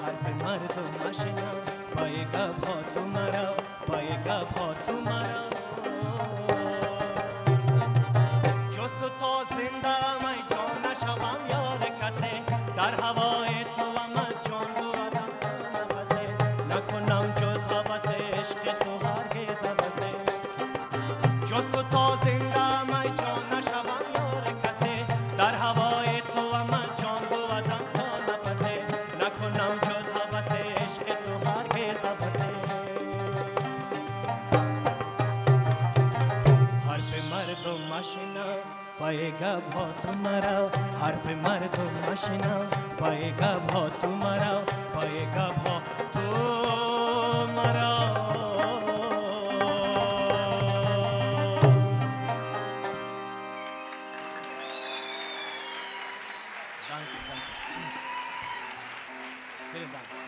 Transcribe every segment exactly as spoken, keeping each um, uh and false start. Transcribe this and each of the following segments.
हर्फ पे मर्द नशा पाएगा भाव तुम्हारा, पाएगा भाव तुम्हारा। चुस्त तो जिंदा मैं जो नशा यार कसे दर हवाए तो अमर जो बसे न को नाम जो था बसे इश्क तुहार के सब से। चुस्त तो जिंदा मैं जो नशा यार कसे दर हवाए तो अमर जो बसे न को नाम जो था बसे इश्क तुहार के सब से। हर पे मर्द आशिना पाएगा भाव तुम्हारा, हर पे मर्द आशिना पाएगा भाव तुम्हारा, पाएगा भाव तुम्हारा। Thank you, thank you, very thank you.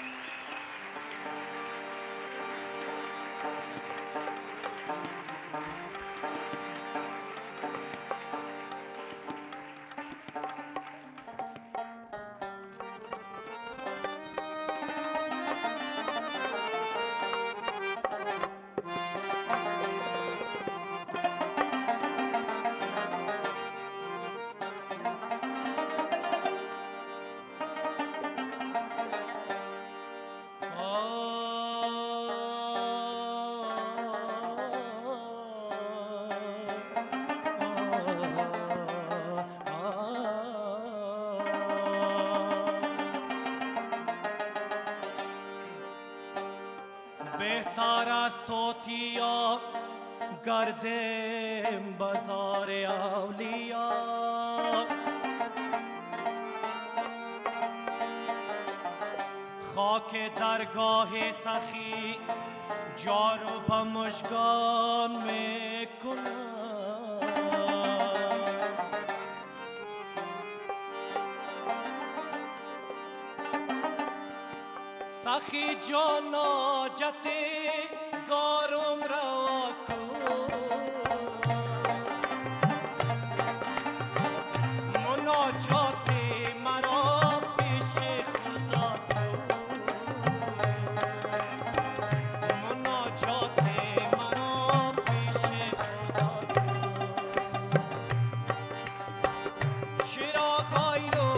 توتیا گردم بازار اولیا خاک درگاه سخی جارو با مشگان میکنم سخی جانا جتی دارم را کن مناجات مرا پیش خدا کن، مناجات مرا پیش خدا کن. چراغای رو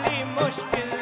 वाली मुश्किल